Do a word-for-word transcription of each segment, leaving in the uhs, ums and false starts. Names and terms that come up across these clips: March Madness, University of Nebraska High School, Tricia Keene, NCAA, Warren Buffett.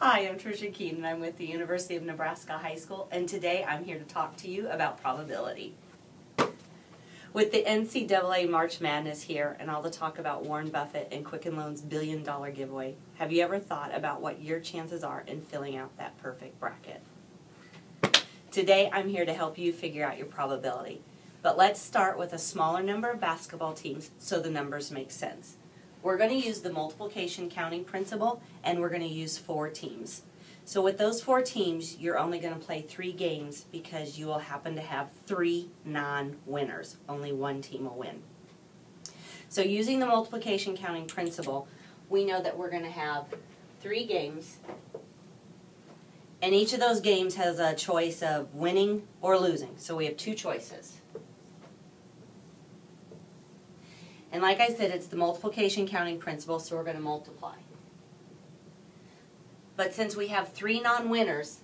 Hi, I'm Tricia Keene and I'm with the University of Nebraska High School, and today I'm here to talk to you about probability. With the N C double A March Madness here and all the talk about Warren Buffett and Quicken Loans' billion dollar giveaway, have you ever thought about what your chances are in filling out that perfect bracket? Today I'm here to help you figure out your probability, but let's start with a smaller number of basketball teams so the numbers make sense. We're going to use the multiplication counting principle, and we're going to use four teams. So with those four teams, you're only going to play three games because you will happen to have three non-winners. Only one team will win. So using the multiplication counting principle, we know that we're going to have three games, and each of those games has a choice of winning or losing. So we have two choices. And like I said, it's the multiplication counting principle, so we're going to multiply. But since we have three non-winners,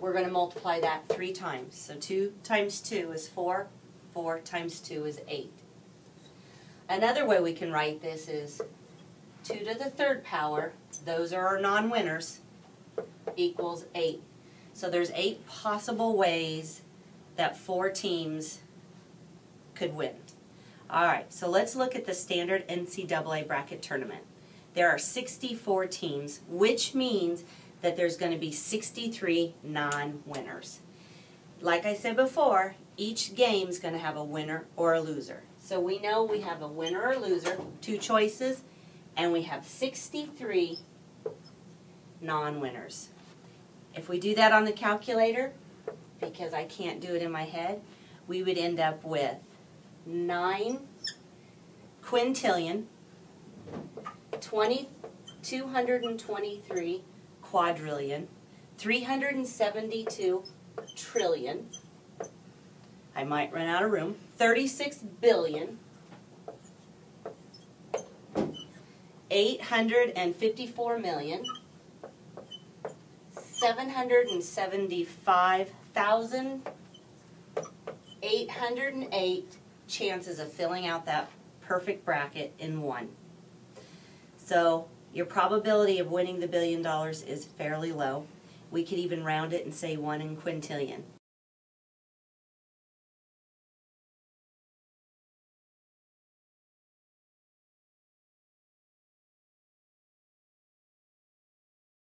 we're going to multiply that three times. So two times two is four, four times two is eight. Another way we can write this is two to the third power, those are our non-winners, equals eight. So there's eight possible ways that four teams could win. Alright, so let's look at the standard N C double A bracket tournament. There are sixty-four teams, which means that there's going to be sixty-three non-winners. Like I said before, each game is going to have a winner or a loser. So we know we have a winner or loser, two choices, and we have sixty-three non-winners. If we do that on the calculator, because I can't do it in my head, we would end up with nine quintillion, two hundred twenty-three quadrillion, three hundred seventy-two trillion, I might run out of room, thirty-six billion, eight hundred fifty-four million, seven hundred seventy-five thousand, eight hundred eight chances of filling out that perfect bracket in one. So your probability of winning the billion dollars is fairly low. We could even round it and say one in quintillion.